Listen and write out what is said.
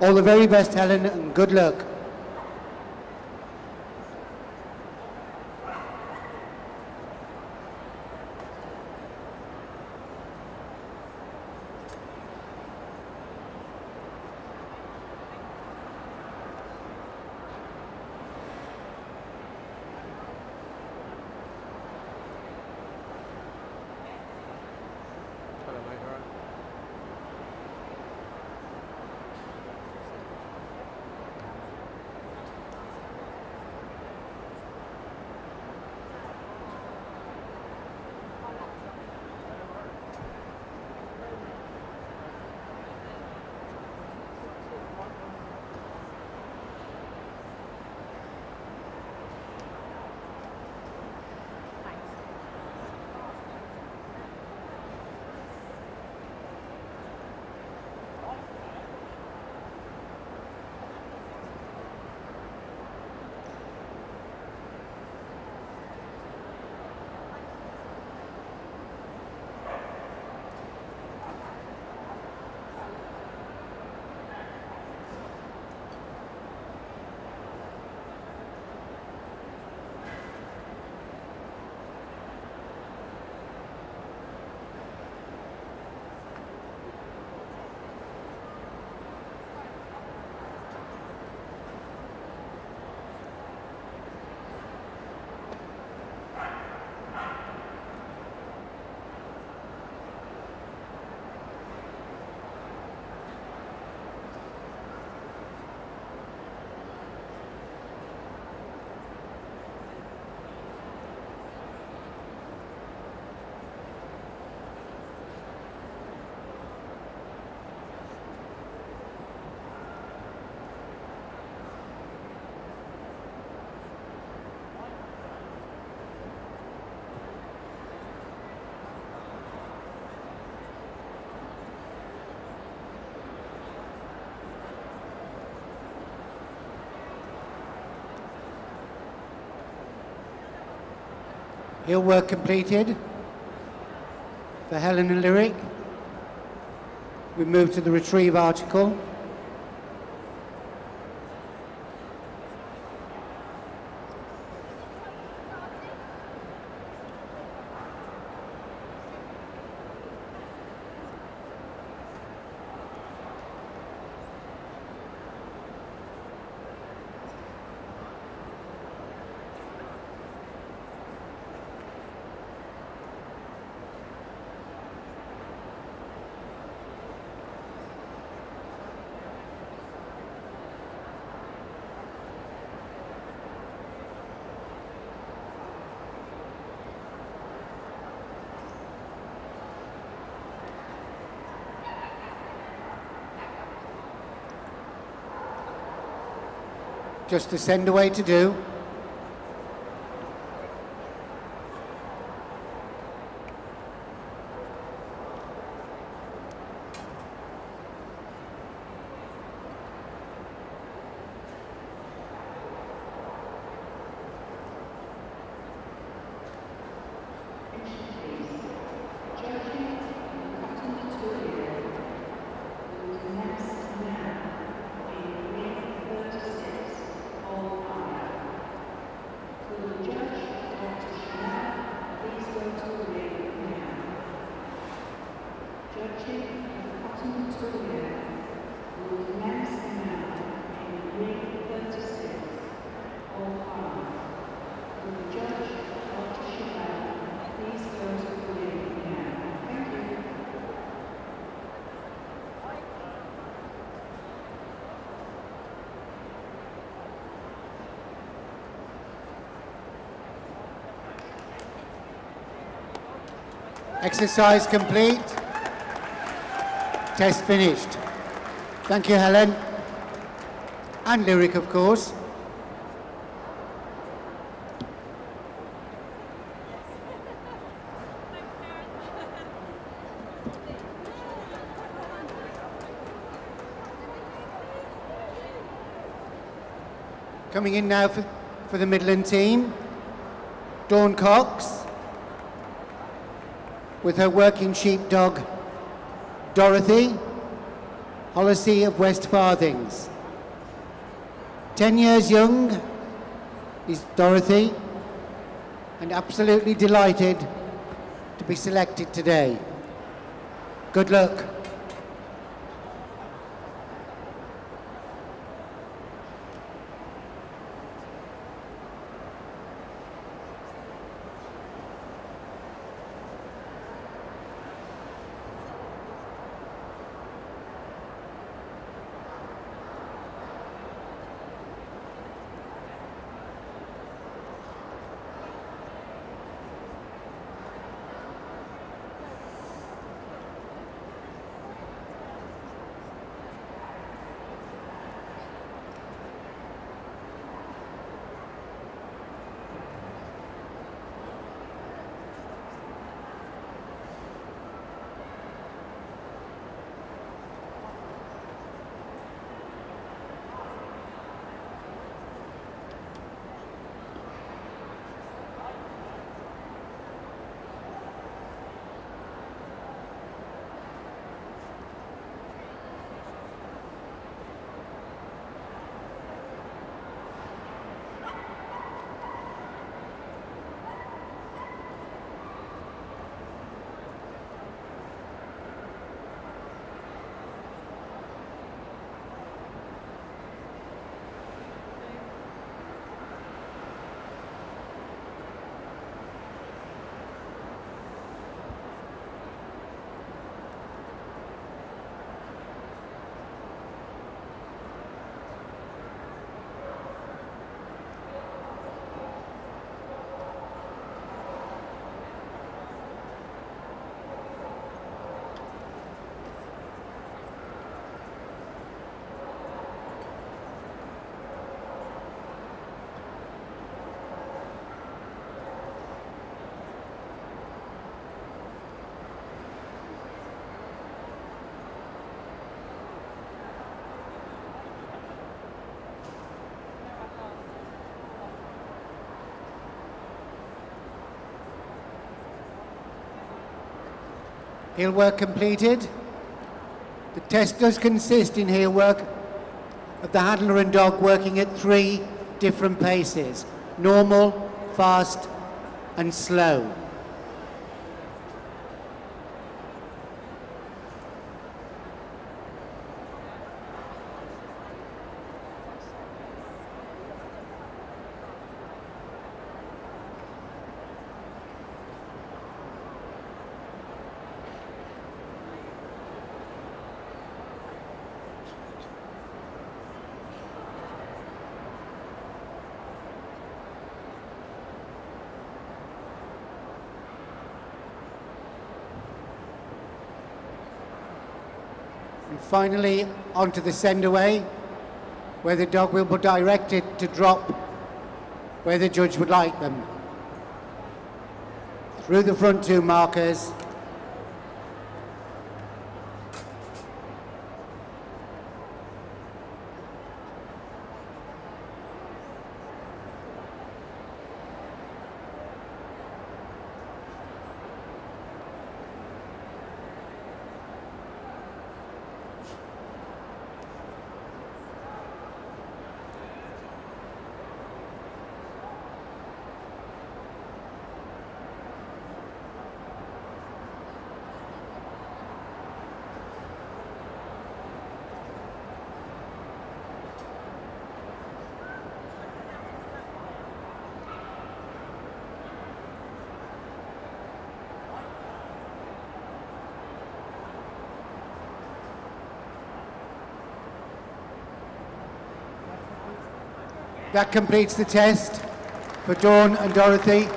All the very best, Helen, and good luck. Your work completed for Helen and Lyric. We move to the retrieve article. Just to send away to do. Exercise complete. Test finished. Thank you, Helen. And Lyric, of course. Coming in now for the Midland team, Dawn Cox, with her working sheepdog, Dorothy, Hollacey of West Farthings. 10 years young is Dorothy, and absolutely delighted to be selected today. Good luck. Heel work completed. The test does consist in heel work of the handler and dog working at 3 different paces: normal, fast and slow. Finally, onto the send away, where the dog will be directed to drop where the judge would like them. Through the front 2 markers. That completes the test for Dawn and Dorothy.